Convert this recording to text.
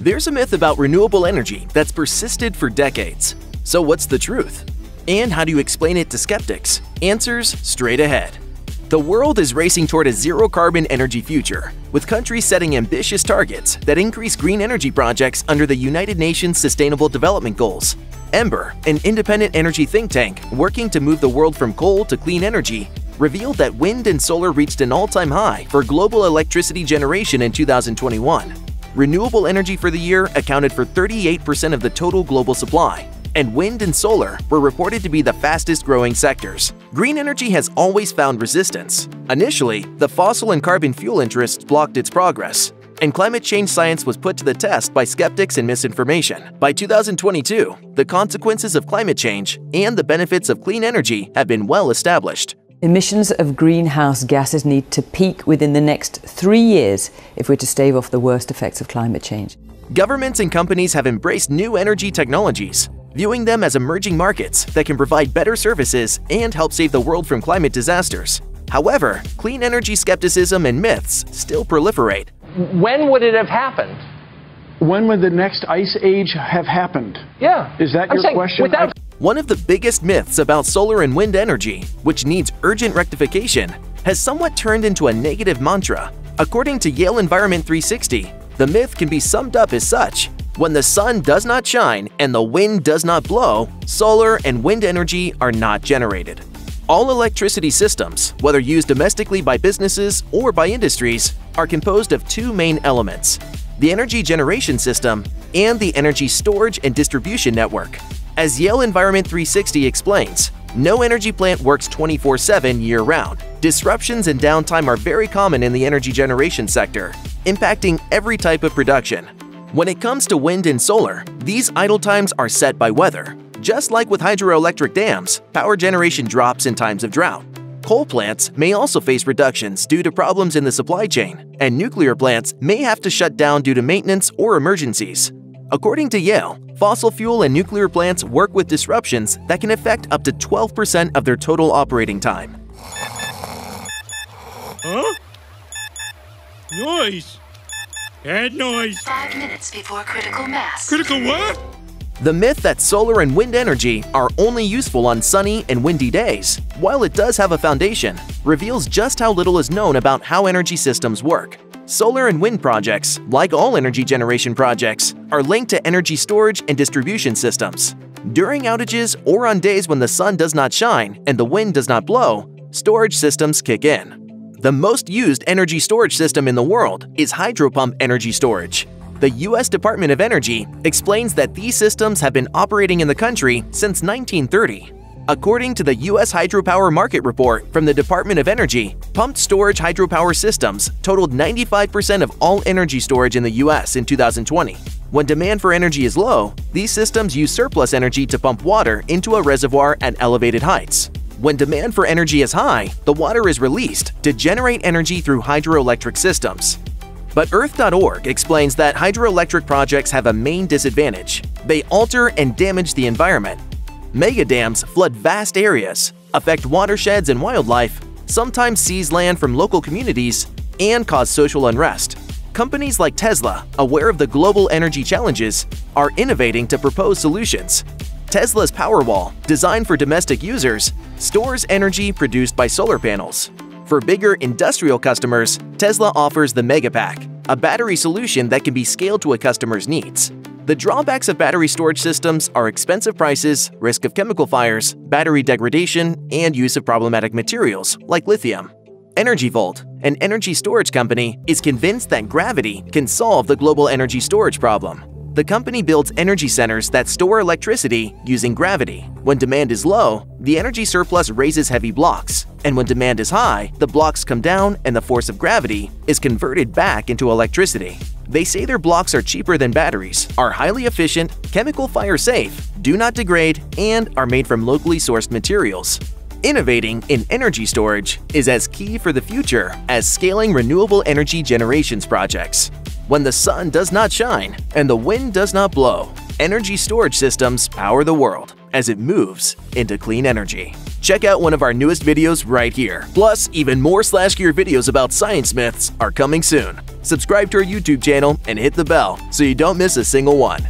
There's a myth about renewable energy that's persisted for decades. So what's the truth? And how do you explain it to skeptics? Answers straight ahead. The world is racing toward a zero-carbon energy future, with countries setting ambitious targets that increase green energy projects under the United Nations Sustainable Development Goals. Ember, an independent energy think tank working to move the world from coal to clean energy, revealed that wind and solar reached an all-time high for global electricity generation in 2021. Renewable energy for the year accounted for 38% of the total global supply, and wind and solar were reported to be the fastest-growing sectors. Green energy has always found resistance. Initially, the fossil and carbon fuel interests blocked its progress, and climate change science was put to the test by skeptics and misinformation. By 2022, the consequences of climate change and the benefits of clean energy have been well established. Emissions of greenhouse gases need to peak within the next 3 years if we're to stave off the worst effects of climate change. Governments and companies have embraced new energy technologies, viewing them as emerging markets that can provide better services and help save the world from climate disasters. However, clean energy skepticism and myths still proliferate. When would it have happened? When would the next ice age have happened? Yeah. Is that your question? One of the biggest myths about solar and wind energy, which needs urgent rectification, has somewhat turned into a negative mantra. According to Yale Environment 360, the myth can be summed up as such. When the sun does not shine and the wind does not blow, solar and wind energy are not generated. All electricity systems, whether used domestically by businesses or by industries, are composed of two main elements: the energy generation system and the energy storage and distribution network. As Yale Environment 360 explains, no energy plant works 24/7 year-round. Disruptions and downtime are very common in the energy generation sector, impacting every type of production. When it comes to wind and solar, these idle times are set by weather. Just like with hydroelectric dams, power generation drops in times of drought. Coal plants may also face reductions due to problems in the supply chain, and nuclear plants may have to shut down due to maintenance or emergencies. According to Yale, fossil fuel and nuclear plants work with disruptions that can affect up to 12% of their total operating time. Huh? Noise! Bad noise. 5 minutes before critical mass. Critical what? The myth that solar and wind energy are only useful on sunny and windy days, while it does have a foundation, reveals just how little is known about how energy systems work. Solar and wind projects, like all energy generation projects, are linked to energy storage and distribution systems. During outages or on days when the sun does not shine and the wind does not blow, storage systems kick in. The most used energy storage system in the world is hydropump energy storage. The U.S. Department of Energy explains that these systems have been operating in the country since 1930. According to the U.S. Hydropower Market Report from the Department of Energy, pumped storage hydropower systems totaled 95% of all energy storage in the U.S. in 2020. When demand for energy is low, these systems use surplus energy to pump water into a reservoir at elevated heights. When demand for energy is high, the water is released to generate energy through hydroelectric systems. But Earth.org explains that hydroelectric projects have a main disadvantage. They alter and damage the environment. Megadams flood vast areas, affect watersheds and wildlife, sometimes seize land from local communities, and cause social unrest. Companies like Tesla, aware of the global energy challenges, are innovating to propose solutions. Tesla's Powerwall, designed for domestic users, stores energy produced by solar panels. For bigger industrial customers, Tesla offers the Megapack, a battery solution that can be scaled to a customer's needs. The drawbacks of battery storage systems are expensive prices, risk of chemical fires, battery degradation, and use of problematic materials like lithium. Energy Vault, an energy storage company, is convinced that gravity can solve the global energy storage problem. The company builds energy centers that store electricity using gravity. When demand is low, the energy surplus raises heavy blocks, and when demand is high, the blocks come down and the force of gravity is converted back into electricity. They say their blocks are cheaper than batteries, are highly efficient, chemical fire safe, do not degrade, and are made from locally sourced materials. Innovating in energy storage is as key for the future as scaling renewable energy generation projects. When the sun does not shine and the wind does not blow, energy storage systems power the world as it moves into clean energy. Check out one of our newest videos right here. Plus, even more SlashGear videos about science myths are coming soon. subscribe to our YouTube channel, and hit the bell so you don't miss a single one.